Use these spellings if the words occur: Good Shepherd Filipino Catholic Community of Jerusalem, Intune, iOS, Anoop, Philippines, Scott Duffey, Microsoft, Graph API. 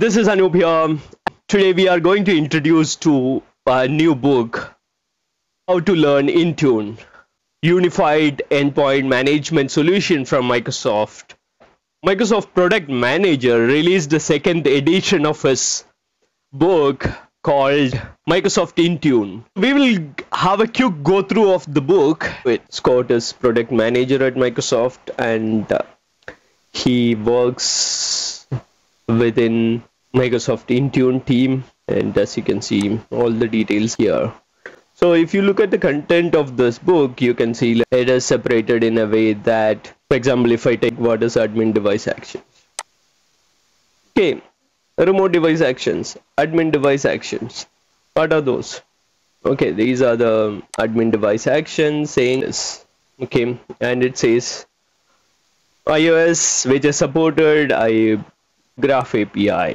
This is Anoop here. Today we are going to introduce to a new book, How to Learn Intune, Unified Endpoint Management Solution from Microsoft. Microsoft Product Manager released the second edition of his book called Microsoft Intune. We will have a quick go through of the book. Scott is Product Manager at Microsoft and he works within Microsoft Intune team, and as you can see all the details here. So if you look at the content of this book, you can see it is separated in a way that, for example, if I take what is admin device actions. Okay, remote device actions, admin device actions. What are those? Okay, these are the admin device actions saying this. Okay, and it says iOS, which is supported, Graph API.